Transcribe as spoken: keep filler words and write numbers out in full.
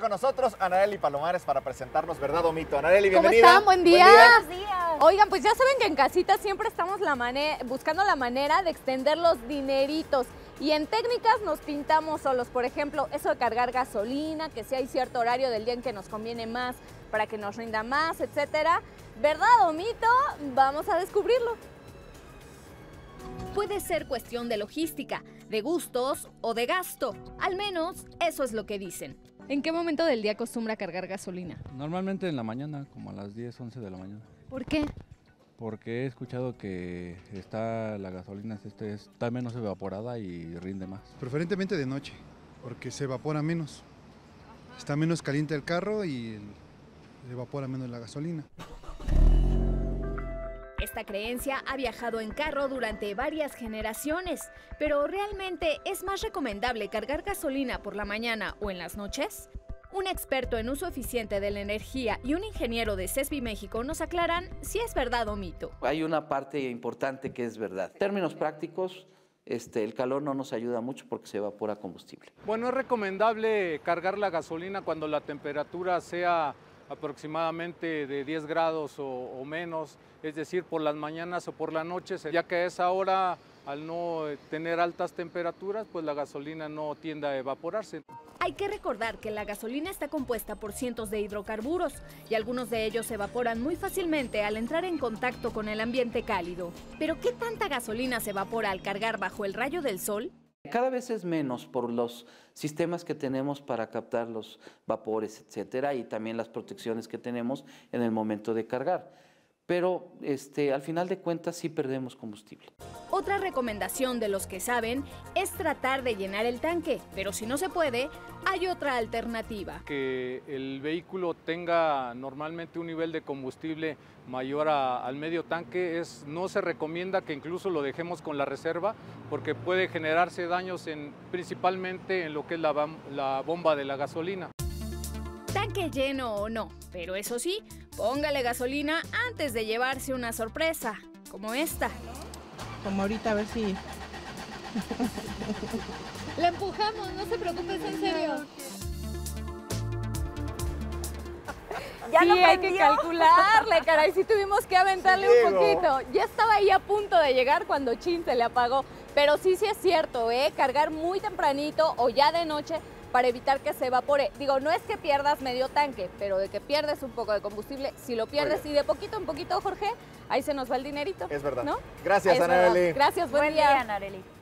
con nosotros Anareli Palomares para presentarnos Verdad o Mito. Anareli, bienvenida. ¿Cómo están? Buen día. Buen día. Oigan, pues ya saben que en casita siempre estamos la buscando la manera de extender los dineritos. Y en técnicas nos pintamos solos, por ejemplo, eso de cargar gasolina, que si hay cierto horario del día en que nos conviene más para que nos rinda más, etcétera. ¿Verdad o mito? Vamos a descubrirlo. Puede ser cuestión de logística, de gustos o de gasto. Al menos eso es lo que dicen. ¿En qué momento del día acostumbra cargar gasolina? Normalmente en la mañana, como a las diez, once de la mañana. ¿Por qué? Porque he escuchado que está la gasolina este, está menos evaporada y rinde más. Preferentemente de noche, porque se evapora menos. Ajá. Está menos caliente el carro y se evapora menos la gasolina. Esta creencia ha viajado en carro durante varias generaciones, pero ¿realmente es más recomendable cargar gasolina por la mañana o en las noches? Un experto en uso eficiente de la energía y un ingeniero de CESVI México nos aclaran si es verdad o mito. Hay una parte importante que es verdad. En términos prácticos, este, el calor no nos ayuda mucho porque se evapora combustible. Bueno, es recomendable cargar la gasolina cuando la temperatura sea aproximadamente de diez grados o, o menos, es decir, por las mañanas o por la noche, ya que a esa hora, al no tener altas temperaturas, pues la gasolina no tiende a evaporarse. Hay que recordar que la gasolina está compuesta por cientos de hidrocarburos y algunos de ellos se evaporan muy fácilmente al entrar en contacto con el ambiente cálido. ¿Pero qué tanta gasolina se evapora al cargar bajo el rayo del sol? Cada vez es menos por los sistemas que tenemos para captar los vapores, etcétera, y también las protecciones que tenemos en el momento de cargar. Pero este, al final de cuentas sí perdemos combustible. Otra recomendación de los que saben es tratar de llenar el tanque, pero si no se puede, hay otra alternativa. Que el vehículo tenga normalmente un nivel de combustible mayor a, al medio tanque, es, no se recomienda que incluso lo dejemos con la reserva porque puede generarse daños en, principalmente en lo que es la, la bomba de la gasolina. Tanque lleno o no, pero eso sí, póngale gasolina antes de llevarse una sorpresa, como esta. Como ahorita, a ver si... La empujamos, no se preocupes, en serio. Ya sí, no hay que calcularle, caray, sí tuvimos que aventarle sí, un poquito. Ya estaba ahí a punto de llegar cuando chin se le apagó. Pero sí, sí es cierto, ¿eh? Cargar muy tempranito o ya de noche para evitar que se evapore. Digo, no es que pierdas medio tanque, pero de que pierdes un poco de combustible, si lo pierdes y de poquito en poquito, Jorge, ahí se nos va el dinerito. Es verdad. ¿No? Gracias, Anareli. Gracias, buen, buen día, día Anareli.